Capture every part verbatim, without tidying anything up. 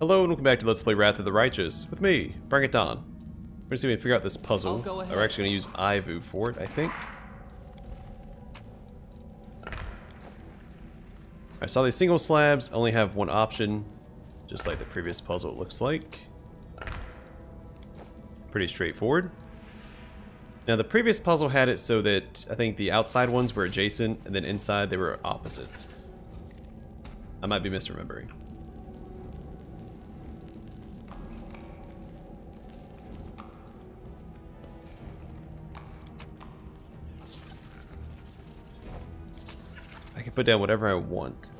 Hello and welcome back to Let's Play Wrath of the Righteous with me, Bring It Don. We're gonna see if we can figure out this puzzle. We're actually gonna use I V U for it, I think. I saw these single slabs, only have one option, just like the previous puzzle it looks like. Pretty straightforward. Now the previous puzzle had it so that I think the outside ones were adjacent and then inside they were opposites. I might be misremembering. I can put down whatever I want.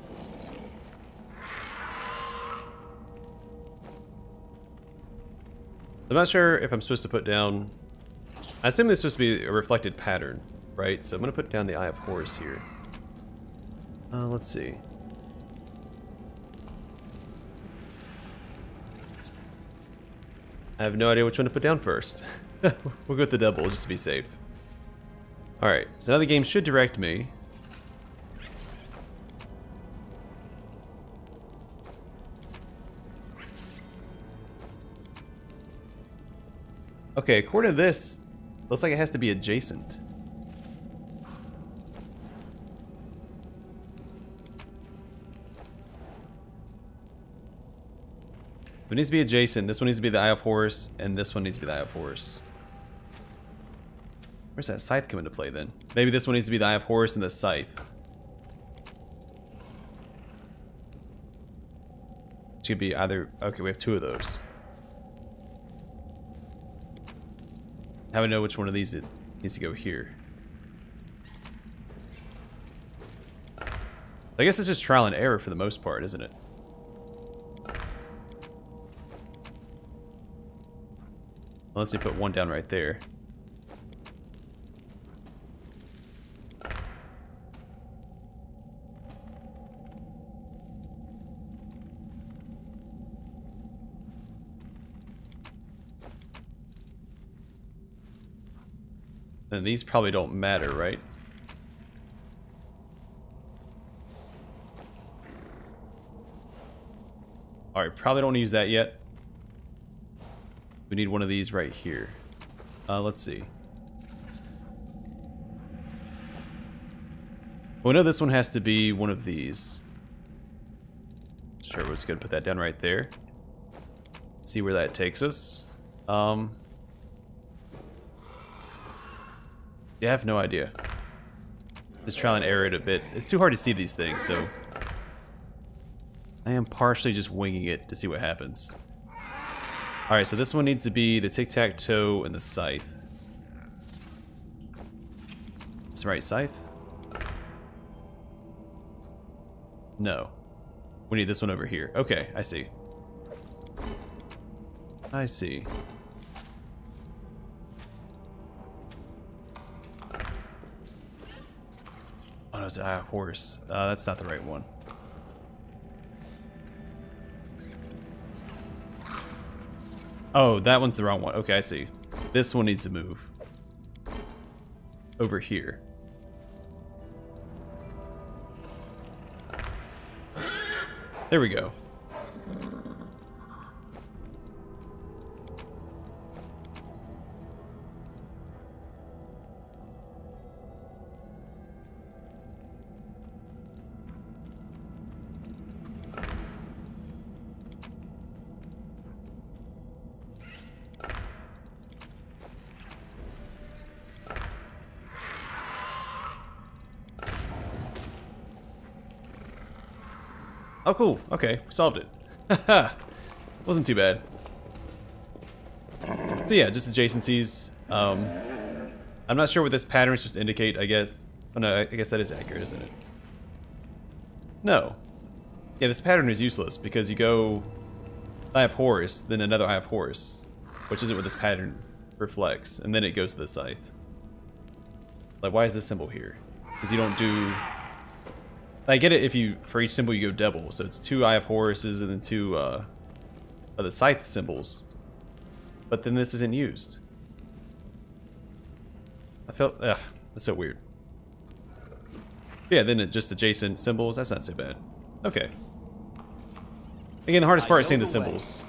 I'm not sure if I'm supposed to put down... I assume this is supposed to be a reflected pattern, right? So I'm going to put down the Eye of Horus here. Uh, let's see. I have no idea which one to put down first. We'll go with the double, just to be safe. Alright, so now the game should direct me. Okay, according to this, looks like it has to be adjacent. If it needs to be adjacent, this one needs to be the Eye of Horus, and this one needs to be the Eye of Horus. Where's that scythe come into play then? Maybe this one needs to be the Eye of Horus and the scythe. It should be either... Okay, we have two of those. How do we know which one of these it needs to go here? I guess it's just trial and error for the most part, isn't it? Unless they put one down right there. And these probably don't matter, right? Alright, probably don't use that yet. We need one of these right here. Uh, let's see. Well, we know this one has to be one of these. Sure, we're just gonna put that down right there. See where that takes us. Um... Yeah, I have no idea. Just trial and error it a bit. It's too hard to see these things, so... I am partially just winging it to see what happens. Alright, so this one needs to be the tic-tac-toe and the scythe. Is the right scythe? No. We need this one over here. Okay, I see. I see. Oh, no, it's an Eye of Horus. Uh, that's not the right one. Oh, that one's the wrong one. Okay, I see. This one needs to move. Over here. There we go. Oh, cool. Okay, we solved it. Haha. Wasn't too bad. So yeah, just adjacencies. Um, I'm not sure what this pattern is supposed to indicate, I guess. Oh no, I guess that is accurate, isn't it? No. Yeah, this pattern is useless because you go Eye of Horus, then another Eye of Horus, which isn't what this pattern reflects, and then it goes to the scythe. Like, why is this symbol here? Because you don't do... I get it if you, for each symbol you go double, so it's two Eye of Horuses and then two uh, of the scythe symbols. But then this isn't used. I felt, ugh, that's so weird. Yeah, then it just adjacent symbols, that's not so bad. Okay. I Again, the hardest part is seeing the symbols.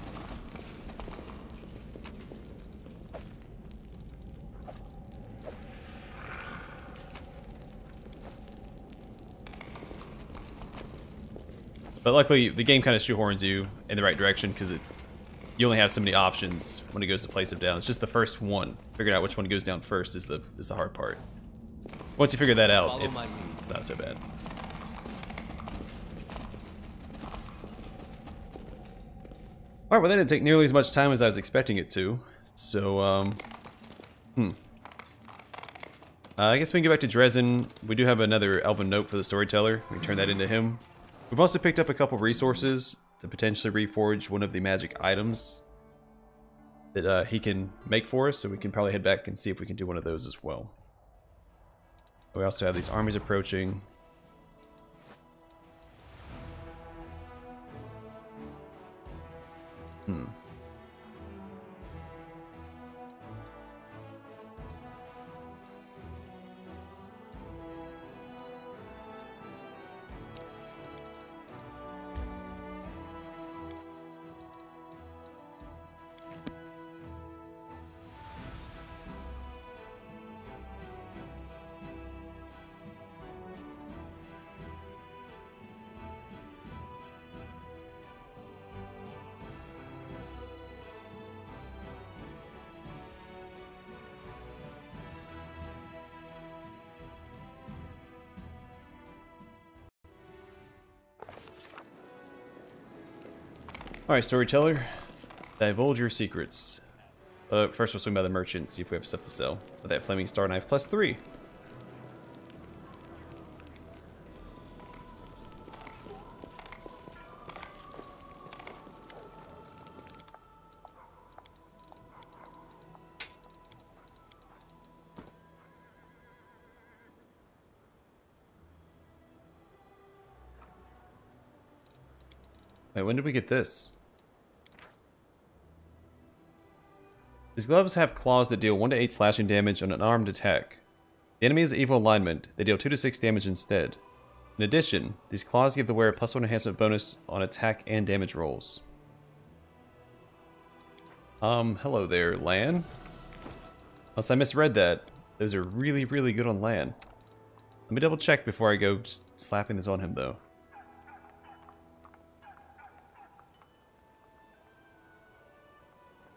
But luckily, the game kind of shoehorns you in the right direction because it you only have so many options when it goes to place them down. It's just the first one. Figuring out which one goes down first is the is the hard part. Once you figure that out, it's it's not so bad. All right, well that didn't take nearly as much time as I was expecting it to. So, um, hmm. Uh, I guess we can go back to Dresden. We do have another Elven Note for the Storyteller. We can turn that into him. We've also picked up a couple resources to potentially reforge one of the magic items that uh, he can make for us. So we can probably head back and see if we can do one of those as well. We also have these armies approaching. Hmm. Alright, Storyteller, divulge your secrets. Uh, first we'll swing by the merchant, see if we have stuff to sell. With that flaming star knife, plus three. Wait, when did we get this? His gloves have claws that deal one to eight slashing damage on an armed attack. The enemy is evil alignment, they deal two to six damage instead. In addition, these claws give the wearer a plus one enhancement bonus on attack and damage rolls. Um, hello there, Lan. Unless I misread that, those are really, really good on Lan. Let me double check before I go just slapping this on him though.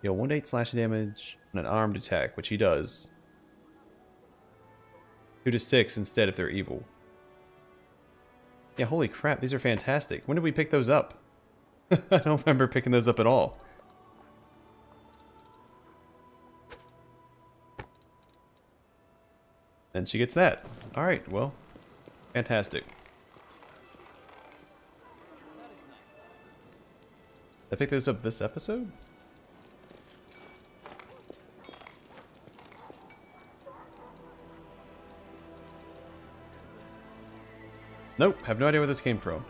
Deal one to eight slashing damage on an armed attack, which he does. two to six instead if they're evil. Yeah, holy crap, these are fantastic. When did we pick those up? I don't remember picking those up at all. And she gets that. Alright, well, fantastic. Did I pick those up this episode? Nope, have no idea where this came from.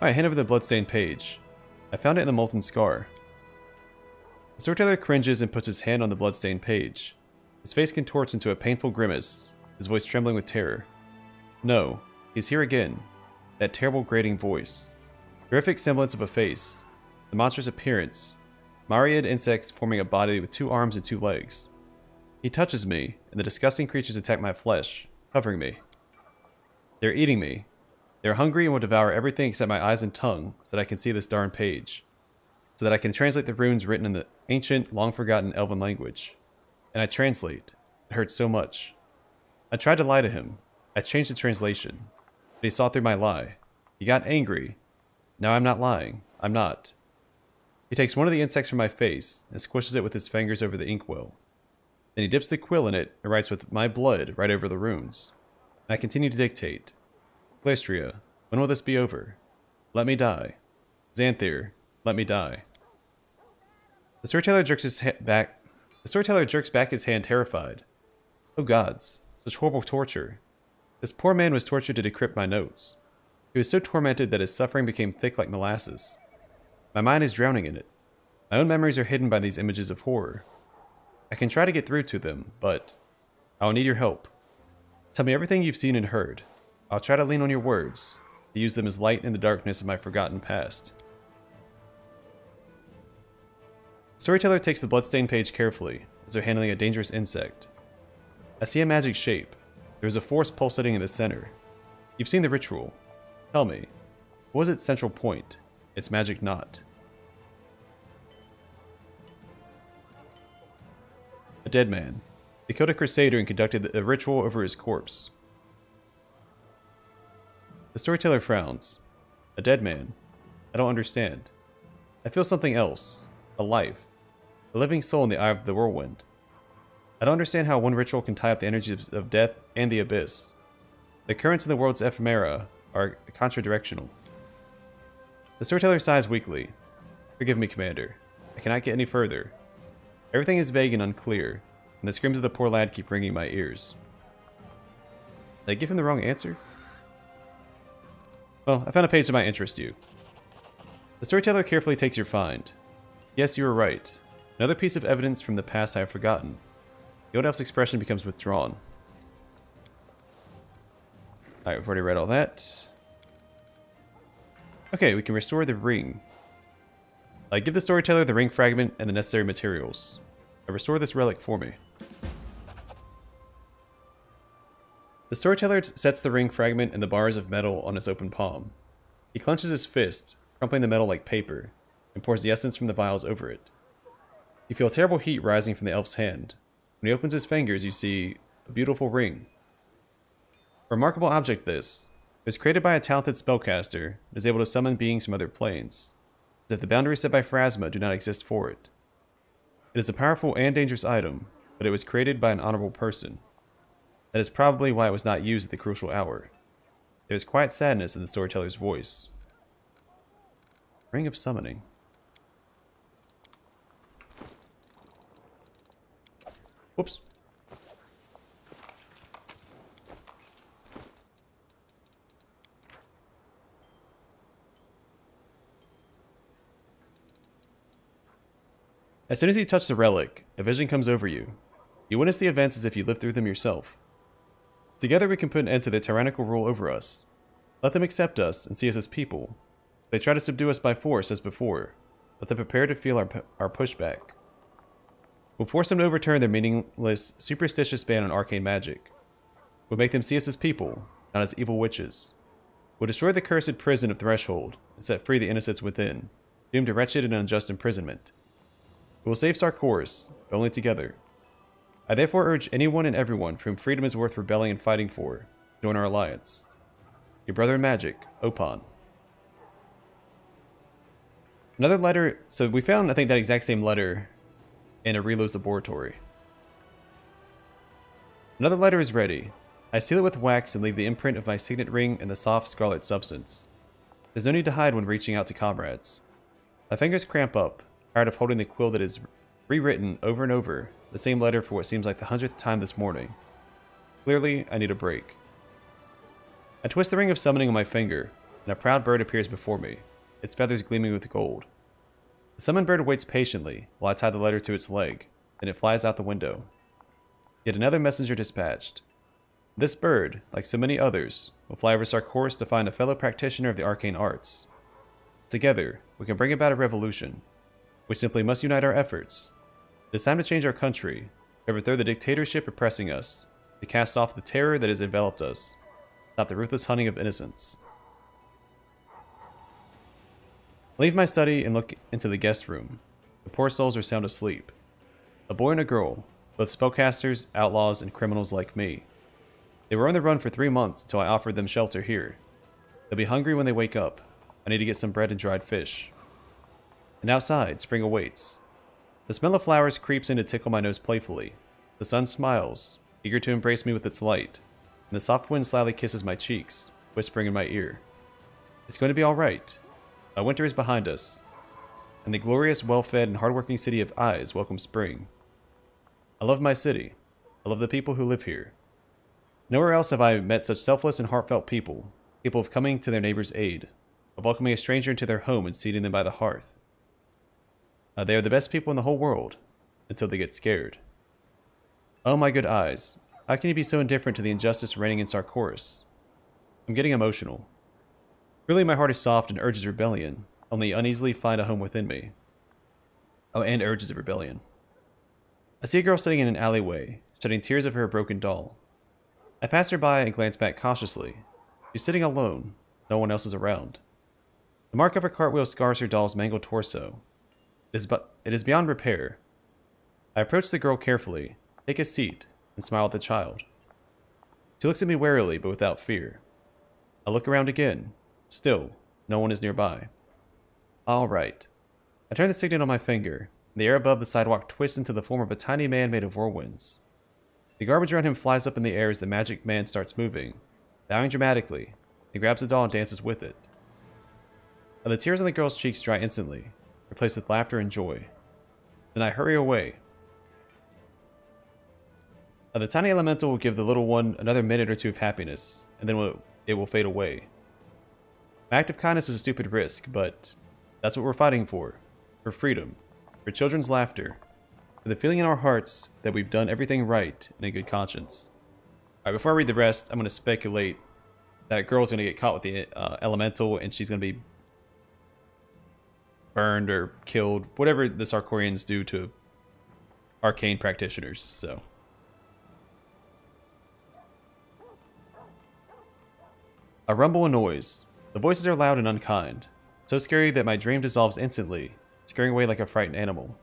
Alright, hand over the bloodstained page. I found it in the Molten Scar. The Storyteller cringes and puts his hand on the bloodstained page. His face contorts into a painful grimace, his voice trembling with terror. No, he's here again. That terrible grating voice. Horrific semblance of a face. The monstrous appearance. Myriad insects forming a body with two arms and two legs. He touches me, and the disgusting creatures attack my flesh, covering me. They're eating me. They're hungry and will devour everything except my eyes and tongue, so that I can see this darn page. So that I can translate the runes written in the ancient, long-forgotten Elven language. And I translate. It hurts so much. I tried to lie to him. I changed the translation. But he saw through my lie. He got angry. Now I'm not lying. I'm not. He takes one of the insects from my face and squishes it with his fingers over the inkwell. Then he dips the quill in it and writes with my blood right over the runes. And I continue to dictate. Glystria, when will this be over? Let me die. Xanthir, let me die. The Storyteller jerks his head back. The Storyteller jerks back his hand, terrified. Oh gods, such horrible torture! This poor man was tortured to decrypt my notes. He was so tormented that his suffering became thick like molasses. My mind is drowning in it. My own memories are hidden by these images of horror. I can try to get through to them, but I'll need your help. Tell me everything you've seen and heard. I'll try to lean on your words, to use them as light in the darkness of my forgotten past. Storyteller takes the bloodstained page carefully, as they're handling a dangerous insect. I see a magic shape. There is a force pulsating in the center. You've seen the ritual. Tell me, what was its central point? Its magic knot? A dead man. They killed a crusader and conducted a ritual over his corpse. The storyteller frowns. A dead man? I don't understand. I feel something else. A life. A living soul in the eye of the whirlwind. I don't understand how one ritual can tie up the energies of death and the abyss. The currents in the world's ephemera are contradirectional. The storyteller sighs weakly. Forgive me, Commander. I cannot get any further. Everything is vague and unclear, and the screams of the poor lad keep ringing my ears. Did I give him the wrong answer? Well, I found a page that might interest you. The storyteller carefully takes your find. Yes, you were right. Another piece of evidence from the past I have forgotten. The old elf's expression becomes withdrawn. Alright, we've already read all that. Okay, we can restore the ring. I give the storyteller the ring fragment and the necessary materials. I restore this relic for me. The storyteller sets the ring fragment and the bars of metal on his open palm. He clenches his fist, crumpling the metal like paper, and pours the essence from the vials over it. You feel a terrible heat rising from the elf's hand. When he opens his fingers, you see a beautiful ring. A remarkable object this. It was created by a talented spellcaster and is able to summon beings from other planes, as if the boundaries set by Phrasma do not exist for it. It is a powerful and dangerous item, but it was created by an honorable person. That is probably why it was not used at the crucial hour. There was quiet sadness in the storyteller's voice. Ring of Summoning. Whoops. As soon as you touch the relic, a vision comes over you. You witness the events as if you lived through them yourself. Together we can put an end to their tyrannical rule over us. Let them accept us and see us as people. If they try to subdue us by force as before, let them prepare to feel our, our pushback. We'll force them to overturn their meaningless, superstitious ban on arcane magic. We'll make them see us as people, not as evil witches. We'll destroy the cursed prison of Threshold and set free the innocents within, doomed to wretched and unjust imprisonment. We'll save Star Chorus, but only together. I therefore urge anyone and everyone for whom freedom is worth rebelling and fighting for, to join our alliance. Your brother in magic, Opon. Another letter, so we found, I think, that exact same letter in a Relo's laboratory. Another letter is ready. I seal it with wax and leave the imprint of my signet ring in the soft scarlet substance. There's no need to hide when reaching out to comrades. My fingers cramp up, tired of holding the quill that is rewritten over and over, the same letter for what seems like the hundredth time this morning. Clearly, I need a break. I twist the ring of summoning on my finger, and a proud bird appears before me, its feathers gleaming with gold. The summoned bird waits patiently while I tie the letter to its leg, then it flies out the window. Yet another messenger dispatched. This bird, like so many others, will fly over Sarkoris to find a fellow practitioner of the arcane arts. Together, we can bring about a revolution. We simply must unite our efforts. It is time to change our country, to overthrow the dictatorship oppressing us, to cast off the terror that has enveloped us, stop the ruthless hunting of innocence. I leave my study and look into the guest room. The poor souls are sound asleep. A boy and a girl, both spellcasters, outlaws, and criminals like me. They were on the run for three months until I offered them shelter here. They'll be hungry when they wake up. I need to get some bread and dried fish. And outside, spring awaits. The smell of flowers creeps in to tickle my nose playfully. The sun smiles, eager to embrace me with its light, and the soft wind slyly kisses my cheeks, whispering in my ear. It's going to be all right. My winter is behind us, and the glorious, well-fed, and hard-working city of Eyes welcomes spring. I love my city. I love the people who live here. Nowhere else have I met such selfless and heartfelt people, people of coming to their neighbor's aid, of welcoming a stranger into their home and seating them by the hearth. Uh, they are the best people in the whole world, until they get scared. Oh my good Eyes, how can you be so indifferent to the injustice reigning in Sarkoris? I'm getting emotional. Really, my heart is soft and urges rebellion, only uneasily find a home within me. Oh, and urges of rebellion. I see a girl sitting in an alleyway, shedding tears of her broken doll. I pass her by and glance back cautiously. She's sitting alone. No one else is around. The mark of her cartwheel scars her doll's mangled torso. It is, but it is beyond repair. I approach the girl carefully, take a seat, and smile at the child. She looks at me warily, but without fear. I look around again. Still, no one is nearby. All right. I turn the signet on my finger. The air above the sidewalk twists into the form of a tiny man made of whirlwinds. The garbage around him flies up in the air as the magic man starts moving, bowing dramatically. He grabs the doll and dances with it. And the tears on the girl's cheeks dry instantly, replaced with laughter and joy. Then I hurry away. And the tiny elemental will give the little one another minute or two of happiness, and then it will fade away. My act of kindness is a stupid risk, but that's what we're fighting for. For freedom. For children's laughter. For the feeling in our hearts that we've done everything right and in good conscience. Alright, before I read the rest, I'm going to speculate that girl's going to get caught with the uh, elemental and she's going to be burned or killed. Whatever the Sarkorians do to arcane practitioners, so... A rumble and noise. The voices are loud and unkind. So scary that my dream dissolves instantly, scaring away like a frightened animal.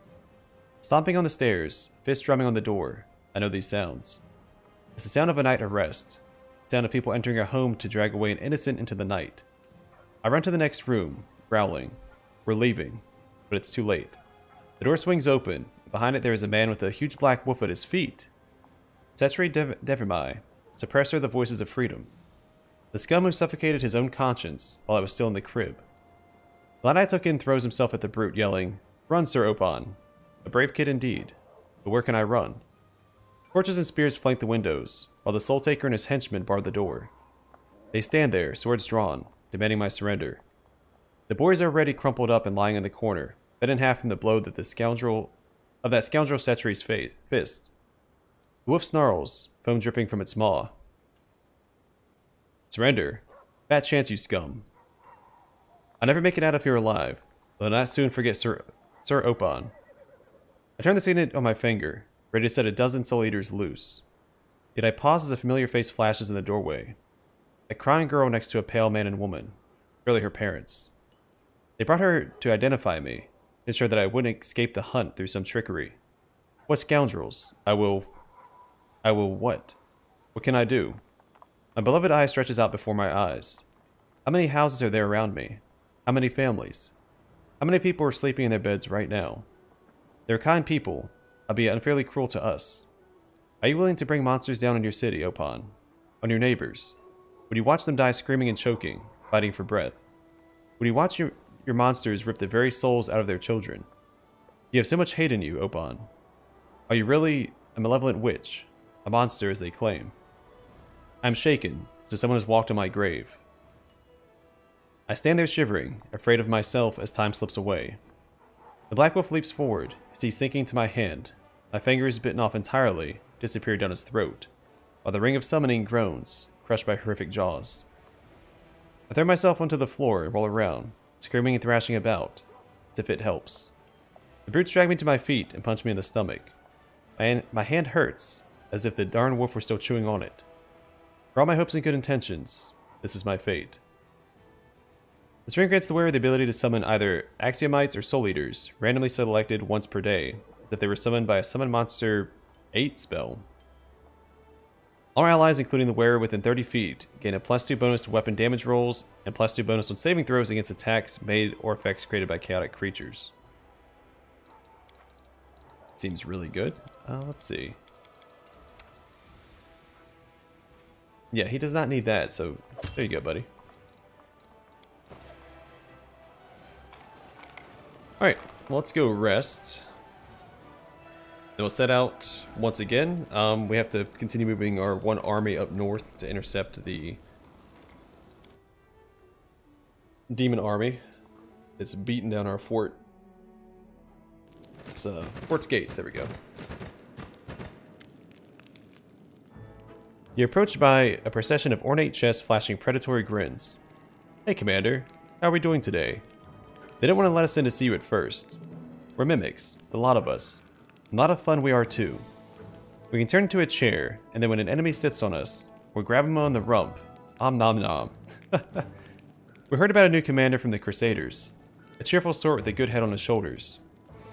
Stomping on the stairs, fist drumming on the door. I know these sounds. It's the sound of a night of rest. The sound of people entering a home to drag away an innocent into the night. I run to the next room, growling. We're leaving, but it's too late. The door swings open. Behind it there is a man with a huge black wolf at his feet. Cetre Dev Devimai, suppressor of the voices of freedom. The scum who suffocated his own conscience while I was still in the crib. Gladeye Tuckin throws himself at the brute, yelling, "Run, Sir Opon! A brave kid indeed, but where can I run?" Torches and spears flank the windows, while the Soul Taker and his henchmen bar the door. They stand there, swords drawn, demanding my surrender. The boys are already crumpled up and lying in the corner, bent in half from the blow that the scoundrel of that scoundrel Cetri's fist. The wolf snarls, foam dripping from its maw. Surrender. Bad chance, you scum. I'll never make it out of here alive, but I'll not soon forget Sir, Sir Opon. I turn the signet on my finger, ready to set a dozen Soul Eaters loose. Yet I pause as a familiar face flashes in the doorway. A crying girl next to a pale man and woman, surely her parents. They brought her to identify me, ensure that I wouldn't escape the hunt through some trickery. What scoundrels? I will... I will what? What can I do? My beloved eye stretches out before my eyes. How many houses are there around me? How many families? How many people are sleeping in their beds right now? They're kind people, albeit unfairly cruel to us. Are you willing to bring monsters down on your city, Opon? On your neighbors? Would you watch them die screaming and choking, fighting for breath? Would you watch your, your monsters rip the very souls out of their children? You have so much hate in you, Opon. Are you really a malevolent witch? A monster, as they claim. I'm shaken, as if someone has walked on my grave. I stand there shivering, afraid of myself as time slips away. The black wolf leaps forward, his teeth sinking to my hand. My finger is bitten off entirely, disappeared down his throat, while the ring of summoning groans, crushed by horrific jaws. I throw myself onto the floor and roll around, screaming and thrashing about, as if it helps. The brutes drag me to my feet and punch me in the stomach. My hand, my hand hurts, as if the darn wolf were still chewing on it. For all my hopes and good intentions, this is my fate. This ring grants the wearer the ability to summon either Axiomites or Soul Eaters, randomly selected once per day, if they were summoned by a Summon Monster eight spell. All allies, including the wearer within thirty feet, gain a plus two bonus to weapon damage rolls, and plus two bonus on saving throws against attacks made or effects created by chaotic creatures. Seems really good. Uh, let's see. Yeah, he does not need that, so there you go, buddy. Alright, well, let's go rest. Then we'll set out once again. Um, we have to continue moving our one army up north to intercept the demon army. It's beaten down our fort. It's uh, fort's gates, there we go. You're approached by a procession of ornate chests flashing predatory grins. Hey, Commander. How are we doing today? They didn't want to let us in to see you at first. We're mimics, the lot of us. A lot of fun we are too. We can turn into a chair, and then when an enemy sits on us, we'll grab him on the rump. Om nom nom. We heard about a new commander from the Crusaders. A cheerful sort with a good head on his shoulders.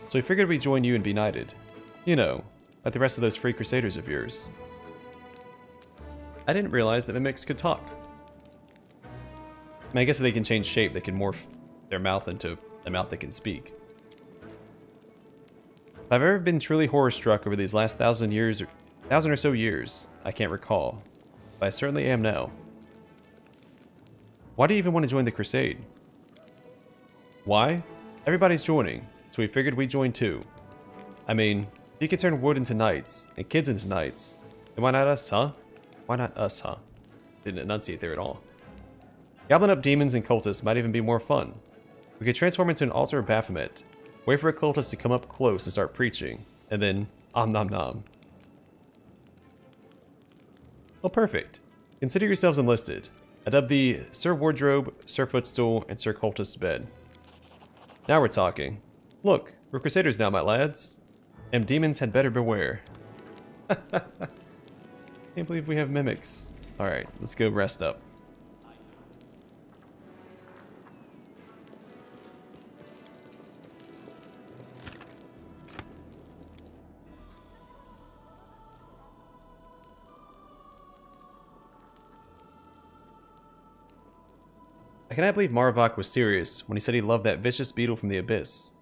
So we figured we'd join you and be knighted. You know, like the rest of those Free Crusaders of yours. I didn't realize that mimics could talk. I mean, I guess if they can change shape, they can morph their mouth into a mouth that can speak. If I've ever been truly horror-struck over these last thousand years, or thousand or so years, I can't recall. But I certainly am now. Why do you even want to join the Crusade? Why? Everybody's joining, so we figured we'd join too. I mean, if you could turn wood into knights, and kids into knights, then why not us, huh? Why not us, huh? Didn't enunciate there at all. Gobbling up demons and cultists might even be more fun. We could transform into an altar of Baphomet, wait for a cultist to come up close and start preaching, and then om nom nom. Well, perfect. Consider yourselves enlisted. I dub the Sir Wardrobe, Sir Footstool, and Sir Cultist's Bed. Now we're talking. Look, we're Crusaders now, my lads. And demons had better beware. Can't believe we have mimics. Alright, let's go rest up. I cannot believe Marvok was serious when he said he loved that vicious beetle from the abyss.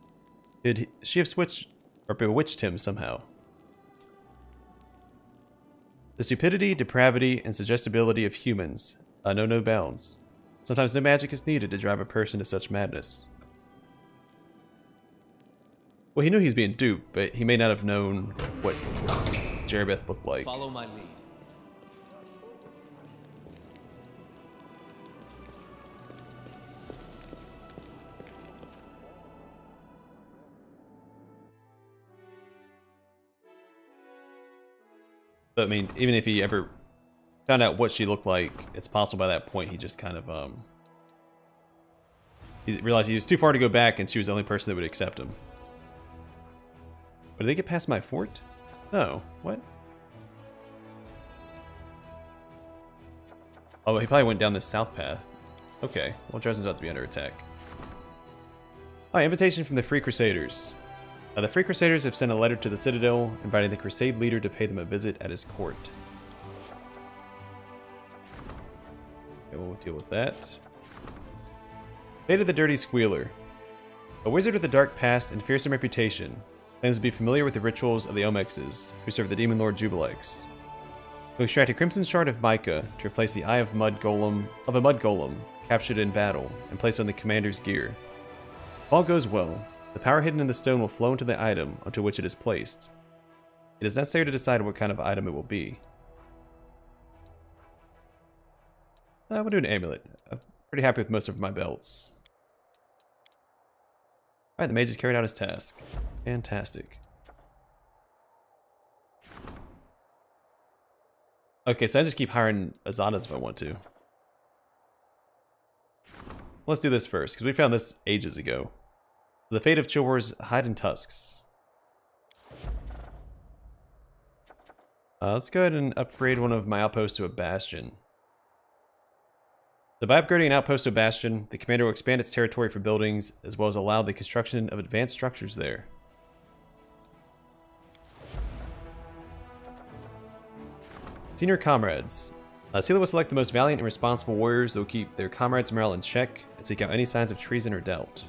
Did he, she have switched or bewitched him somehow? The stupidity, depravity, and suggestibility of humans uh, know no bounds. Sometimes no magic is needed to drive a person to such madness. Well, he knew he's being duped, but he may not have known what Jerebeth looked like. Follow my lead. But I mean, even if he ever found out what she looked like, it's possible by that point he just kind of, um... he realized he was too far to go back and she was the only person that would accept him. But did they get past my fort? No. What? Oh, he probably went down this south path. Okay. Well, Dresden's about to be under attack. Alright, invitation from the Free Crusaders. Uh, the Free Crusaders have sent a letter to the Citadel, inviting the Crusade leader to pay them a visit at his court. Okay, we'll deal with that. Fate of the Dirty Squealer. A wizard with a dark past and fearsome reputation, claims to be familiar with the rituals of the Omexes, who serve the demon lord Jubilex. He'll extract a crimson shard of mica to replace the eye of mud golem of a mud golem captured in battle and placed on the commander's gear. If all goes well, the power hidden in the stone will flow into the item onto which it is placed. It is necessary to decide what kind of item it will be. I will do an amulet. I'm pretty happy with most of my belts. Alright, the mage has carried out his task. Fantastic. Okay, so I just keep hiring Azadas if I want to. Let's do this first, because we found this ages ago. The fate of Chilwar's hide and tusks. Uh, let's go ahead and upgrade one of my outposts to a bastion. So by upgrading an outpost to a bastion, the commander will expand its territory for buildings, as well as allow the construction of advanced structures there. Senior comrades. Uh, Sela will select the most valiant and responsible warriors that will keep their comrades' morale in check and seek out any signs of treason or doubt.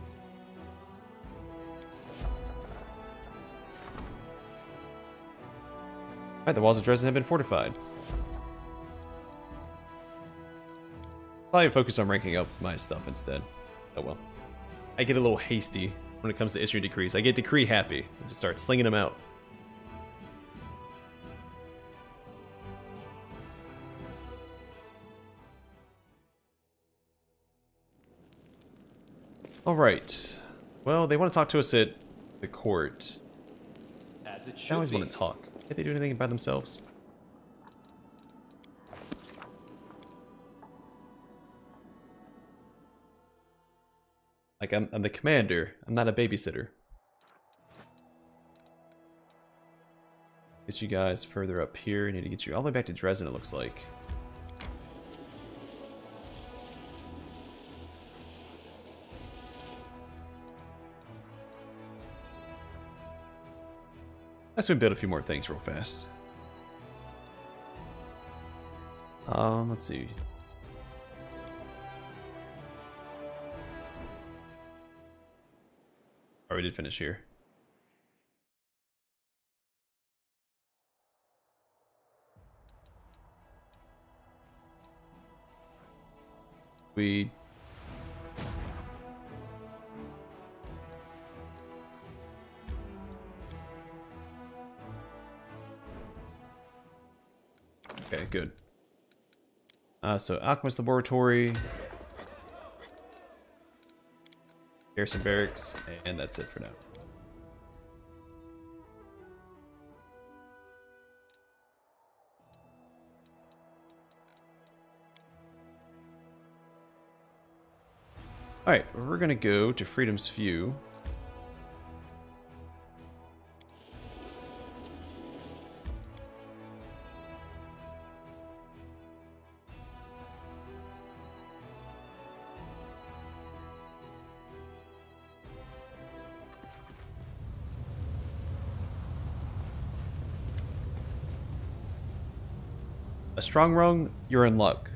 Alright, the walls of Dresden have been fortified. Probably focus on ranking up my stuff instead. Oh well. I get a little hasty when it comes to issuing decrees. I get decree happy and just start slinging them out. Alright. Well, they want to talk to us at the court. As it should be. I always want to talk. Did they do anything by themselves? Like, I'm, I'm the commander. I'm not a babysitter. Get you guys further up here. I need to get you all the way back to Dresden, it looks like. Let's build a few more things real fast. Um, let's see. Oh, we did finish here. We... Okay, good. Uh, so, Alchemist Laboratory, Garrison Barracks, and that's it for now. Alright, we're gonna go to Freedom's View. A Strong Rung, you're in luck.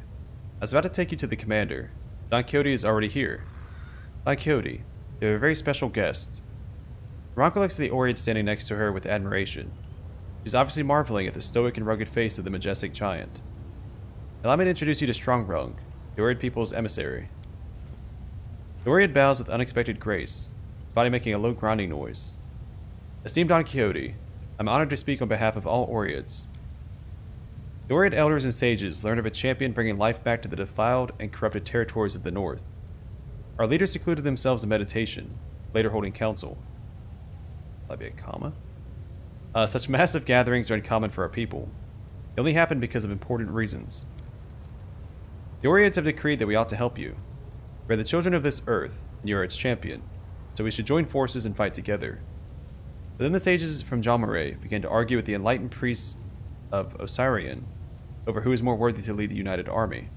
I was about to take you to the commander. Don Quixote is already here. Don Quixote, they're a very special guest. Ron collects the Oread standing next to her with admiration. She's obviously marveling at the stoic and rugged face of the majestic giant. Allow me to introduce you to Strong Rung, the Oread people's emissary. The Oread bows with unexpected grace, his body making a low grinding noise. Esteemed Don Quixote, I'm honored to speak on behalf of all Oreads. The Oread elders and sages learned of a champion bringing life back to the defiled and corrupted territories of the north. Our leaders secluded themselves in meditation, later holding council. That'd be a comma. Uh, such massive gatherings are uncommon for our people. They only happen because of important reasons. The Oreads have decreed that we ought to help you. We are the children of this earth, and you are its champion, so we should join forces and fight together. But then the sages from Jalmaray began to argue with the enlightened priests of Osirion over who is more worthy to lead the united army.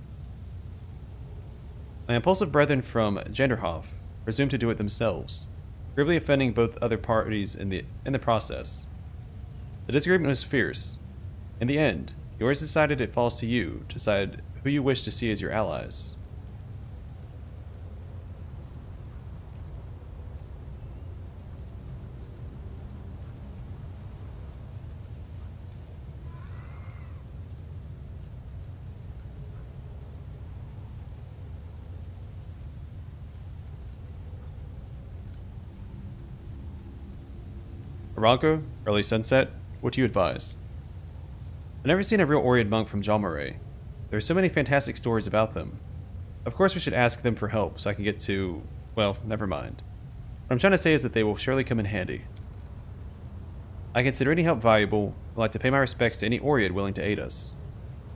My impulsive brethren from Janderhof presumed to do it themselves, gravely offending both other parties in the in the process. The disagreement was fierce. In the end, yours decided it falls to you to decide who you wish to see as your allies. Bronco, early sunset, what do you advise? I've never seen a real Oread monk from Jalmaray. There are so many fantastic stories about them. Of course we should ask them for help so I can get to... well, never mind. What I'm trying to say is that they will surely come in handy. I consider any help valuable. I'd like to pay my respects to any Oread willing to aid us.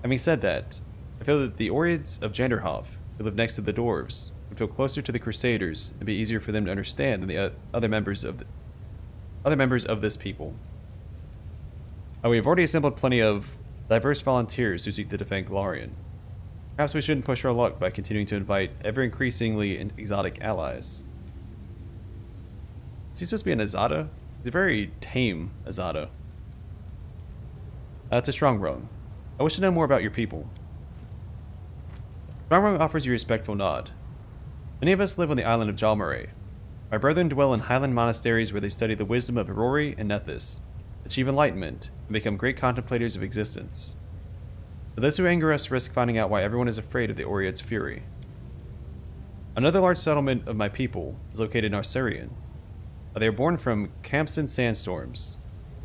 Having said that, I feel that the Oreads of Janderhof, who live next to the dwarves, would feel closer to the Crusaders and be easier for them to understand than the other members of the... other members of this people. Oh, we have already assembled plenty of diverse volunteers who seek to defend Galarian. Perhaps we shouldn't push our luck by continuing to invite ever increasingly exotic allies. Is he supposed to be an Azada? He's a very tame Azada. That's uh, a Strong Rung. I wish to know more about your people. Strong Rung offers you a respectful nod. Many of us live on the island of Jalmaray. My brethren dwell in highland monasteries where they study the wisdom of Aurori and Nethys, achieve enlightenment, and become great contemplators of existence. But those who anger us risk finding out why everyone is afraid of the Oread's fury. Another large settlement of my people is located in Osirion. They are born from Kamsin sandstorms,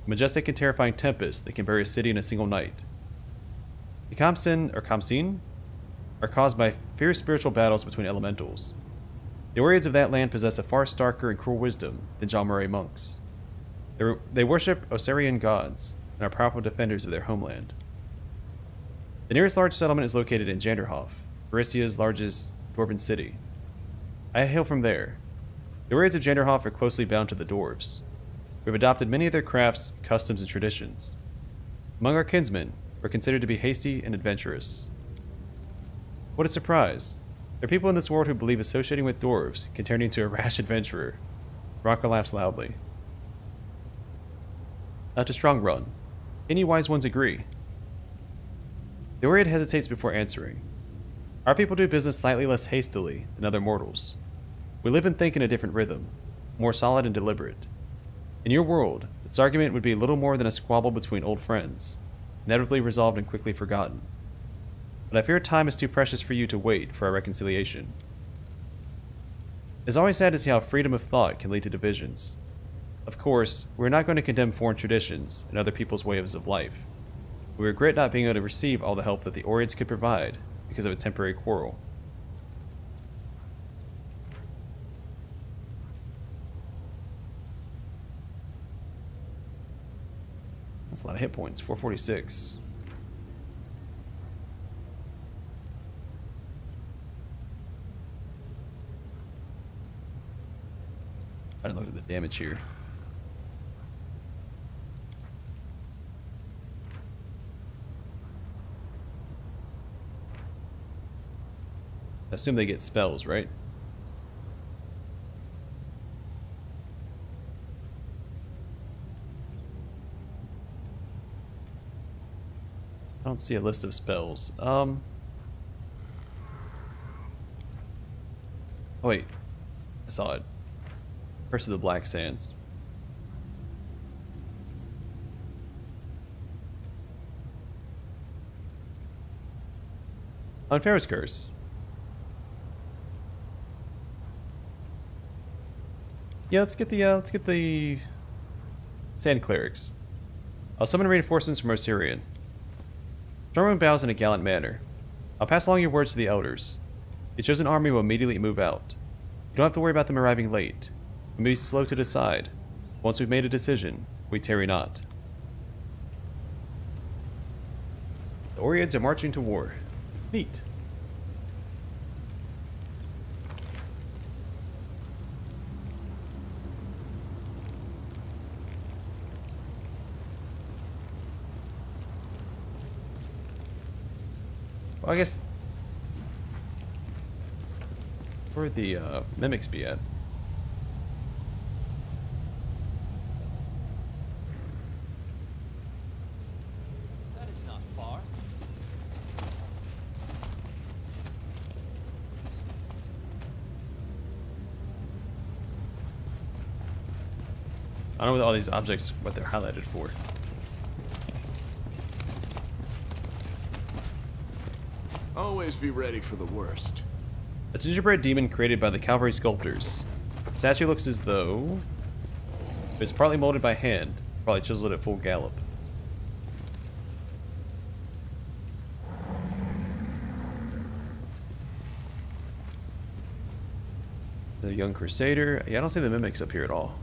a majestic and terrifying tempest that can bury a city in a single night. The Kamsin, or Kamsin, are caused by fierce spiritual battles between elementals. The Oreads of that land possess a far starker and cruel wisdom than Jalmaray monks. They're, they worship Osirian gods and are powerful defenders of their homeland. The nearest large settlement is located in Janderhof, Barisia's largest dwarven city. I hail from there, The Oreads of Janderhof are closely bound to the dwarves. We have adopted many of their crafts, customs, and traditions. Among our kinsmen, we are considered to be hasty and adventurous. What a surprise! There are people in this world who believe associating with dwarves can turn you into a rash adventurer. Rocka laughs loudly. Not a strong run. Any wise ones agree. The Oread hesitates before answering. Our people do business slightly less hastily than other mortals. We live and think in a different rhythm, more solid and deliberate. In your world, this argument would be little more than a squabble between old friends, inevitably resolved and quickly forgotten. But I fear time is too precious for you to wait for our reconciliation. It's always sad to see how freedom of thought can lead to divisions. Of course, we are not going to condemn foreign traditions and other people's ways of life. We regret not being able to receive all the help that the Oreads could provide because of a temporary quarrel. That's a lot of hit points, four forty-six. I didn't look at the damage here. I assume they get spells, right? I don't see a list of spells. Um. Oh wait, I saw it. Curse of the Black Sands. Unfair's Curse. Yeah, let's get the uh, let's get the Sand Clerics. I'll summon reinforcements from Osirion. Stormwind bows in a gallant manner. I'll pass along your words to the elders. The chosen army will immediately move out. You don't have to worry about them arriving late. We may be slow to decide. Once we've made a decision, we tarry not. The Oreads are marching to war. Neat. Well, I guess... where'd the uh, mimics be at? I don't know all these objects, what they're highlighted for. Always be ready for the worst. A gingerbread demon created by the Calvary sculptors. The statue looks as though it's partly molded by hand, probably chiseled at full gallop. The young crusader. Yeah, I don't see the mimics up here at all.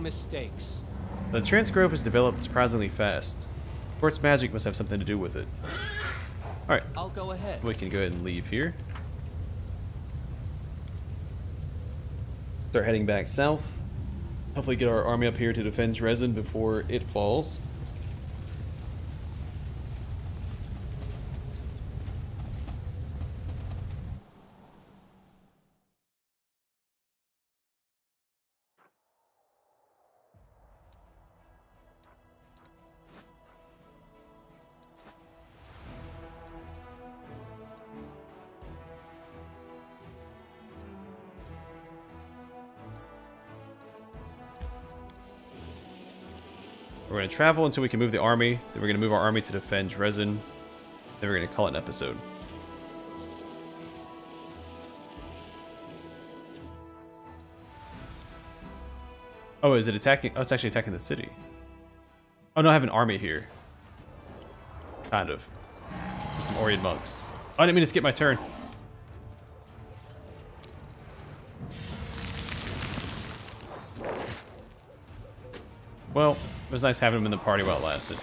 Mistakes. The Trance Grove has developed surprisingly fast. Quartz magic must have something to do with it. Alright. I'll go ahead. We can go ahead and leave here. Start heading back south. Hopefully get our army up here to defend Dresden before it falls. We're going to travel until we can move the army, then we're going to move our army to defend Dresden, then we're going to call it an episode. Oh, is it attacking? Oh, it's actually attacking the city. Oh no, I have an army here. Kind of. Just some Oread monks. Oh, I didn't mean to skip my turn. Well, it was nice having him in the party while it lasted.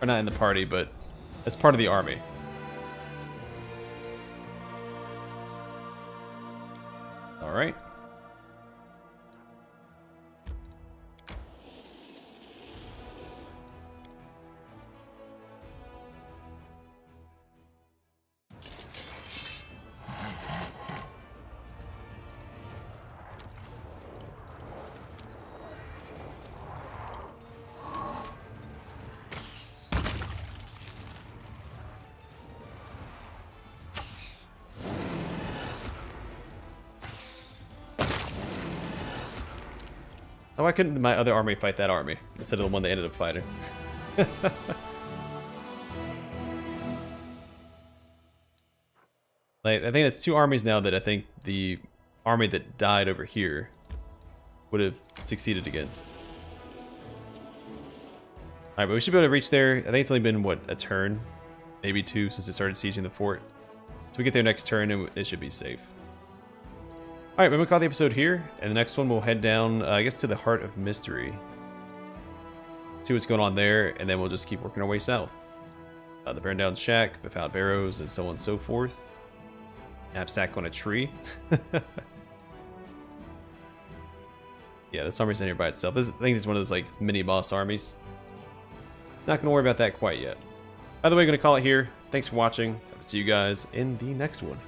Or not in the party, but as part of the army. Alright. Oh, why couldn't my other army fight that army instead of the one they ended up fighting? Like, I think that's two armies now that I think the army that died over here would have succeeded against. Alright, but we should be able to reach there. I think it's only been, what, a turn? Maybe two since it started sieging the fort. So we get there next turn and it should be safe. Alright, we're going to call the episode here, and the next one we'll head down, uh, I guess, to the Heart of Mystery. See what's going on there, and then we'll just keep working our way south. Uh, the burned down shack, the found barrows, and so on and so forth. Knapsack on a tree. Yeah, this army's in here by itself. This, I think this is one of those, like, mini-boss armies. Not going to worry about that quite yet. By the way, I'm going to call it here. Thanks for watching. I'll see you guys in the next one.